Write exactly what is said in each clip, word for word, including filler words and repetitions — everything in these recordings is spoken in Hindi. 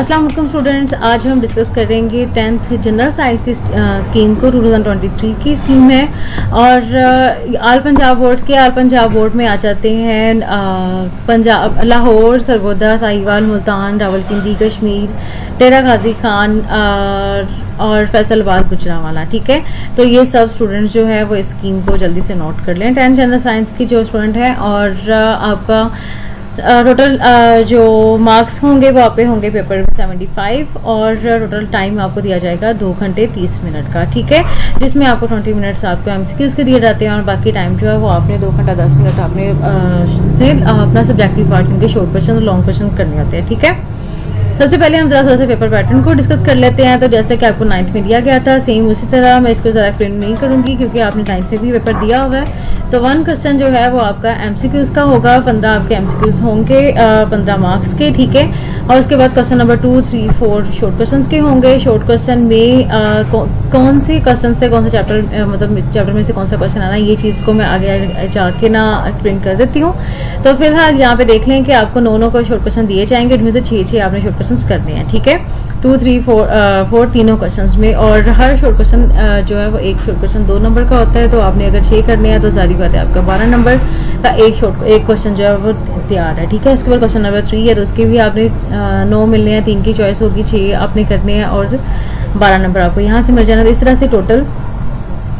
अस्सलाम वालेकुम स्टूडेंट्स, आज हम डिस्कस करेंगे टेंथ जनरल साइंस की स्कीम को दो हज़ार तेईस की स्कीम है और आल पंजाब बोर्ड के आल पंजाब बोर्ड में आ जाते हैं पंजाब, लाहौर, सरगोदा, साहिवाल, मुल्तान, रावलपिंडी, कश्मीर, डेरा गाजी खान और फैसलाबाद, गुजरांवाला। ठीक है, तो ये सब स्टूडेंट्स जो है वो इस स्कीम को जल्दी से नोट कर लें। टेंथ जनरल साइंस की जो स्टूडेंट है और आपका टोटल uh, uh, जो मार्क्स होंगे वो आपके होंगे पेपर में पचहत्तर और टोटल uh, टाइम आपको दिया जाएगा दो घंटे तीस मिनट का। ठीक है, जिसमें आपको बीस मिनट्स आपको एमसीक्यूज के दिए जाते हैं और बाकी टाइम जो है वो आपने दो घंटा दस मिनट आपने uh, अपना सब्जेक्टिव पार्ट के शॉर्ट क्वेश्चन और लॉन्ग क्वेश्चन करने होते हैं। ठीक है, सबसे पहले हम जरा थोड़ा सा पेपर पैटर्न को डिस्कस कर लेते हैं। तो जैसे कि आपको नाइन्थ में दिया गया था, सेम उसी तरह मैं इसको ज़रा एक्सप्लेन नहीं करूंगी क्योंकि आपने नाइन्थ में भी पेपर दिया हुआ है। तो वन क्वेश्चन जो है वो आपका एमसीक्यूज का होगा, पंद्रह आपके एमसीक्यूज होंगे, पंद्रह मार्क्स के। ठीक है, और उसके बाद question number two, three, four short question के होंगे। शॉर्ट क्वेश्चन में आ, कौ, कौन से क्वेश्चन से कौन सा चैप्टर, मतलब चैप्टर में से कौन सा क्वेश्चन आना, ये चीज़ को मैं आगे जाके ना एक्सप्लेन कर देती हूँ। तो फिलहाल यहाँ पे देख लें कि आपको नौ नौ शॉर्ट क्वेश्चन दिए जाएंगे, इनमें से छः छः आपने शॉर्ट क्वेश्चन करने हैं। ठीक है, टू, थ्री, फोर फोर तीनों क्वेश्चंस में, और हर शॉर्ट क्वेश्चन जो है वो एक शॉर्ट क्वेश्चन दो नंबर का होता है। तो आपने अगर छः करने हैं तो सारी बात है, आपका बारह नंबर का एक शॉर्ट एक क्वेश्चन जो है वो तैयार है। ठीक है, इसके बाद क्वेश्चन नंबर थ्री है, तो उसके भी आपने नौ मिलने हैं, तीन की चॉइस होगी, छः आपने करने हैं और बारह नंबर आपको यहाँ से मिल जाना। इस तरह से टोटल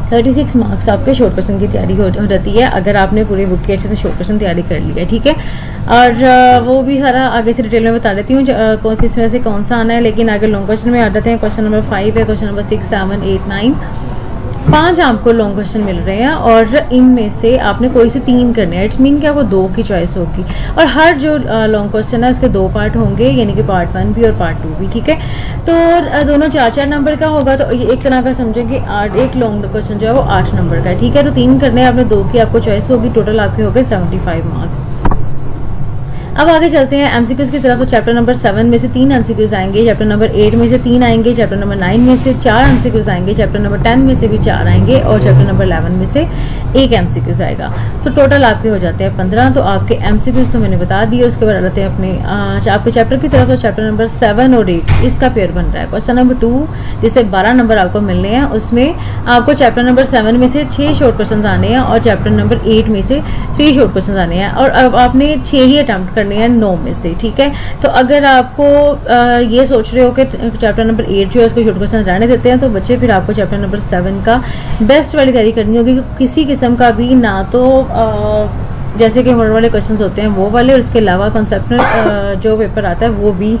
छत्तीस मार्क्स आपके शॉर्ट क्वेश्चन की तैयारी हो जाती है अगर आपने पूरे बुक की अच्छे से शॉर्ट क्वेश्चन तैयारी कर ली है। ठीक है, और वो भी सारा आगे से डिटेल में बता देती हूँ किस में से कौन सा आना है। लेकिन आगे लॉन्ग क्वेश्चन में आ जाते हैं। क्वेश्चन नंबर फाइव है, question number six, seven, eight, nine, पांच आपको लॉन्ग क्वेश्चन मिल रहे हैं और इनमें से आपने कोई से तीन करने हैं। इट्स मीन कि आपको दो की चॉइस होगी और हर जो लॉन्ग क्वेश्चन है उसके दो पार्ट होंगे, यानी कि पार्ट वन भी और पार्ट टू भी। ठीक है, तो दोनों चार चार नंबर का होगा। तो ये एक तरह का समझें कि आठ एक लॉन्ग क्वेश्चन जो है वो आठ नंबर का है। ठीक है, तो तीन करने हैं आपने, दो की आपको चॉइस होगी, टोटल आपके हो गए सेवेंटी फाइव मार्क्स। अब आगे चलते हैं एमसीक्यूज की तरफ। तो चैप्टर नंबर सेवन में से तीन एमसीक्यूज आएंगे, चैप्टर नंबर एट में से तीन आएंगे, चैप्टर नंबर नाइन में से चार एमसीक्यूज आएंगे, चैप्टर नंबर टेन में से भी चार आएंगे और चैप्टर नंबर इलेवन में से एक एमसीक्यूज आएगा। तो टोटल आपके हो जाते हैं पंद्रह। तो आपके एमसीक्यूज तो मैंने बता दिए। उसके बाद आते हैं अपने आपके चैप्टर की तरफ। तो चैप्टर नंबर सेवन और एट इसका पेयर बन रहा है। क्वेश्चन नंबर टू जिससे बारह नंबर आपको मिलने हैं, उसमें आपको चैप्टर नंबर सेवन में से छह शॉर्ट क्वेश्चन आने हैं और चैप्टर नंबर एट में से थ्री शॉर्ट क्वेश्चन आने हैं और अब आपने छह ही अटैम्प्ट नौ में से। ठीक है, तो अगर आपको आ, ये सोच रहे हो कि चैप्टर नंबर एट जो है उसको शॉर्ट क्वेश्चन रहने देते हैं, तो बच्चे फिर आपको चैप्टर नंबर सेवन का बेस्ट वाली तैयारी करनी होगी। किसी किस्म का भी ना तो आ, जैसे कि मोड वाले क्वेश्चंस होते हैं वो वाले, और इसके अलावा कॉन्सेप्ट जो पेपर आता है वो भी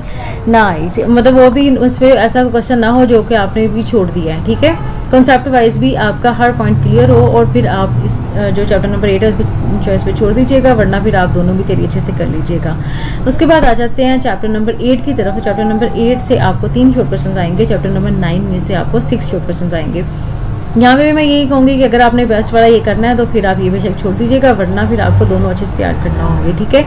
ना आए, मतलब वो भी उस पर ऐसा क्वेश्चन ना हो जो कि आपने भी छोड़ दिया है। ठीक है, कॉन्सेप्ट वाइज भी आपका हर पॉइंट क्लियर हो और फिर आप इस जो चैप्टर नंबर एट है उसको चॉइस पे छोड़ दीजिएगा, वरना फिर आप दोनों की तैयारी अच्छे से कर लीजिएगा। उसके बाद आ जाते हैं चैप्टर नंबर एट की तरफ। चैप्टर नंबर एट से आपको तीन शॉर्ट क्वेश्चन आएंगे, चैप्टर नंबर नाइन में से आपको सिक्स शॉर्ट क्वेश्चन आएंगे। यहाँ पे भी मैं यही कहूंगी कि अगर आपने बेस्ट वाला ये करना है तो फिर आप ये बेशक छोड़ दीजिएगा, वरना फिर आपको दोनों अच्छे से तैयार करना होंगे। ठीक है,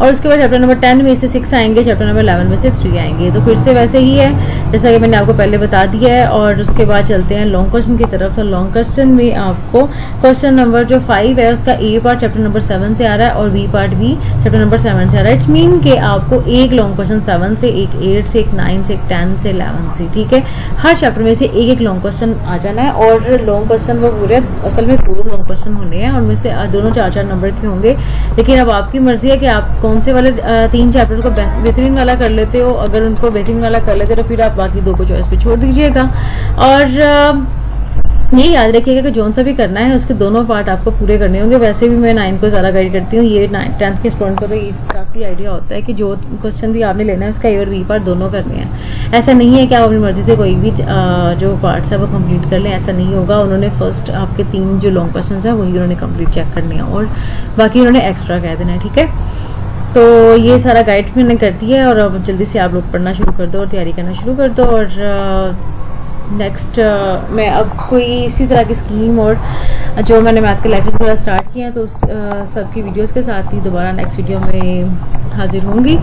और उसके बाद चैप्टर नंबर टेन में से सिक्स आएंगे, चैप्टर नंबर इलेवन में से थ्री आएंगे। तो फिर से वैसे ही है जैसा कि मैंने आपको पहले बता दिया है। और उसके बाद चलते हैं लॉन्ग क्वेश्चन की तरफ। तो लॉन्ग क्वेश्चन में आपको क्वेश्चन नंबर जो फाइव है उसका A part chapter number seven से आ रहा है और बी पार्ट भी चैप्टर नंबर सेवन से आ रहा है। इट्स मीन के आपको एक लॉन्ग क्वेश्चन सेवन से, एक एट से, एक नाइन से, एक टेन से, इलेवन से। ठीक है, हर चैप्टर में से एक एक लॉन्ग क्वेश्चन आ जाना है और लॉन्ग क्वेश्चन वो पूरे असल में पूरे लॉन्ग क्वेश्चन होने हैं और में से दोनों चार चार नंबर के होंगे। लेकिन अब आपकी मर्जी है कि आप कौन से वाले तीन चैप्टर को बेहतरीन वाला कर लेते हो। अगर उनको बेहतरीन वाला कर लेते हो तो फिर आप बाकी दो को चॉइस पे छोड़ दीजिएगा। और ये याद रखिएगा कि जोन सा भी करना है उसके दोनों पार्ट आपको पूरे करने होंगे। वैसे भी मैं नाइन को ज़्यादा गाइड करती हूँ, ये नाइन टेंथ के स्टूडेंट को तो ये काफ़ी आइडिया होता है कि जो क्वेश्चन भी आपने लेना है उसका ए और बी पार्ट दोनों करने हैं। ऐसा नहीं है कि आप अपनी मर्जी से कोई भी जो पार्ट्स है वो कंप्लीट कर लें, ऐसा नहीं होगा। उन्होंने फर्स्ट आपके तीन जो लॉन्ग क्वेश्चन है वही उन्होंने कम्प्लीट चेक करने हैं और बाकी उन्होंने एक्स्ट्रा कह देना है। ठीक है, तो ये सारा गाइड मैंने कर दिया है और अब जल्दी से आप लोग पढ़ना शुरू कर दो और तैयारी करना शुरू कर दो। और नेक्स्ट uh, मैं अब कोई इसी तरह की स्कीम और जो मैंने मैथ के लेक्चर्स वगैरह स्टार्ट किए हैं तो उस uh, सबकी वीडियोस के साथ ही दोबारा नेक्स्ट वीडियो में हाजिर होंगी।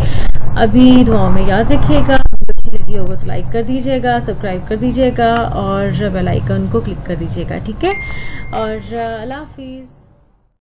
अभी दुआओं में याद रखिएगा, अच्छी लगी होगा तो लाइक कर दीजिएगा, सब्सक्राइब कर दीजिएगा और बेल आइकन को क्लिक कर दीजिएगा। ठीक है, और अल्लाह हाफिज़।